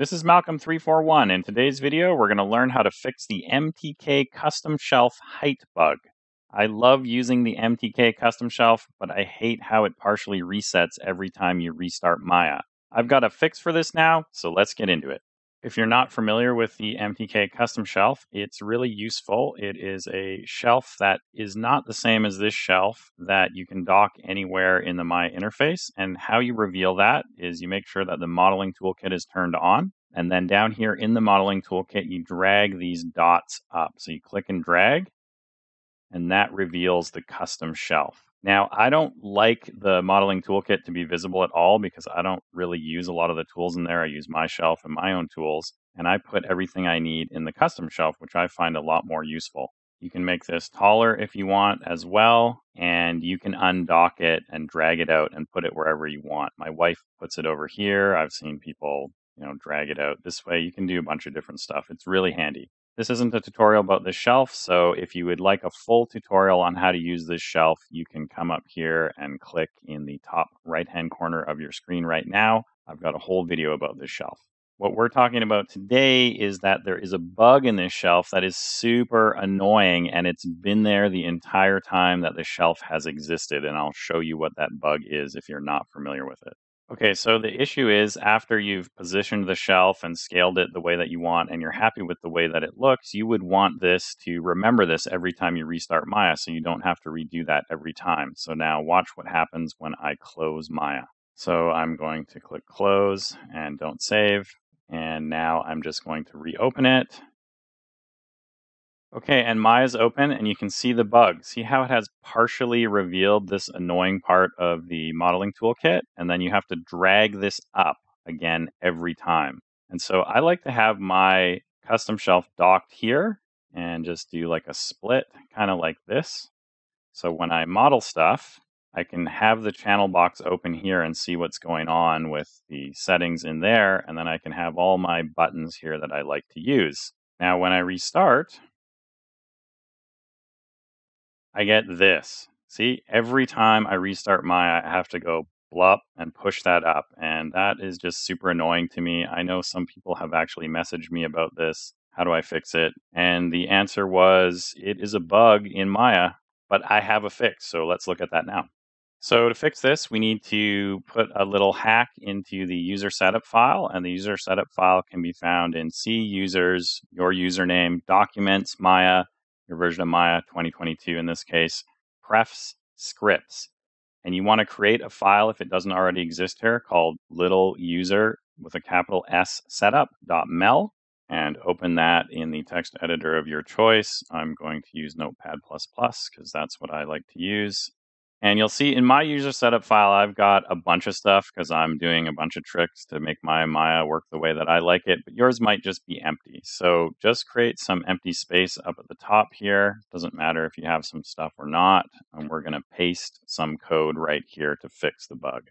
This is Malcolm341. In today's video, we're going to learn how to fix the MTK Custom Shelf height bug. I love using the MTK Custom Shelf, but I hate how it partially resets every time you restart Maya. I've got a fix for this now, so let's get into it. If you're not familiar with the MTK Custom Shelf, it's really useful. It is a shelf that is not the same as this shelf that you can dock anywhere in the Maya interface. And how you reveal that is you make sure that the modeling toolkit is turned on. And then down here in the modeling toolkit, you drag these dots up. So you click and drag, and that reveals the custom shelf. Now, I don't like the modeling toolkit to be visible at all because I don't really use a lot of the tools in there. I use my shelf and my own tools, and I put everything I need in the custom shelf, which I find a lot more useful. You can make this taller if you want as well, and you can undock it and drag it out and put it wherever you want. My wife puts it over here. I've seen people, drag it out this way. You can do a bunch of different stuff. It's really handy. This isn't a tutorial about this shelf, so if you would like a full tutorial on how to use this shelf, you can come up here and click in the top right-hand corner of your screen right now. I've got a whole video about this shelf. What we're talking about today is that there is a bug in this shelf that is super annoying, and it's been there the entire time that the shelf has existed, and I'll show you what that bug is if you're not familiar with it. Okay, so the issue is after you've positioned the shelf and scaled it the way that you want and you're happy with the way that it looks, you would want this to remember this every time you restart Maya so you don't have to redo that every time. So now watch what happens when I close Maya. So I'm going to click close and don't save. And now I'm just going to reopen it. Okay, and Maya's open, and you can see the bug. See how it has partially revealed this annoying part of the modeling toolkit? And then you have to drag this up again every time. And so I like to have my custom shelf docked here and just do like a split, kind of like this. So when I model stuff, I can have the channel box open here and see what's going on with the settings in there. And then I can have all my buttons here that I like to use. Now, when I restart, I get this. See, every time I restart Maya, I have to go blup and push that up. And that is just super annoying to me. I know some people have actually messaged me about this. How do I fix it? And the answer was, it is a bug in Maya, but I have a fix. So let's look at that now. So to fix this, we need to put a little hack into the user setup file. And the user setup file can be found in C users, your username, documents, Maya, your version of Maya 2022 in this case, prefs scripts. And you want to create a file, if it doesn't already exist here, called little user with a capital S setup.mel, and open that in the text editor of your choice. I'm going to use Notepad++ because that's what I like to use. And you'll see in my user setup file, I've got a bunch of stuff because I'm doing a bunch of tricks to make my Maya work the way that I like it, but yours might just be empty. So just create some empty space up at the top here. Doesn't matter if you have some stuff or not. And we're going to paste some code right here to fix the bug.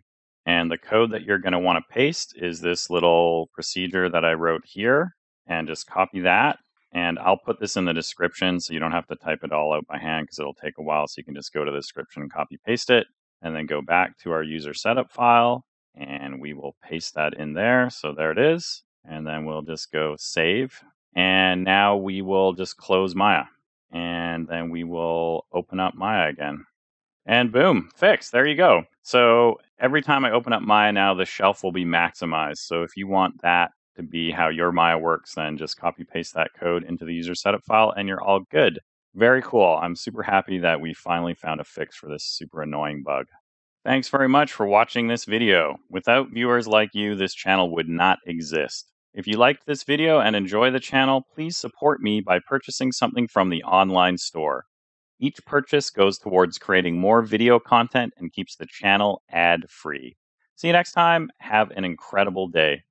And the code that you're going to want to paste is this little procedure that I wrote here, and just copy that. And I'll put this in the description so you don't have to type it all out by hand because it'll take a while. So you can just go to the description, copy, paste it, and then go back to our user setup file. And we will paste that in there. So there it is. And then we'll just go save. And now we will just close Maya. And then we will open up Maya again. And boom, fixed. There you go. So every time I open up Maya now, the shelf will be maximized. So if you want that to be how your Maya works, then just copy paste that code into the user setup file and you're all good. Very cool. I'm super happy that we finally found a fix for this super annoying bug. Thanks very much for watching this video. Without viewers like you, this channel would not exist. If you liked this video and enjoy the channel, please support me by purchasing something from the online store. Each purchase goes towards creating more video content and keeps the channel ad-free. See you next time. Have an incredible day.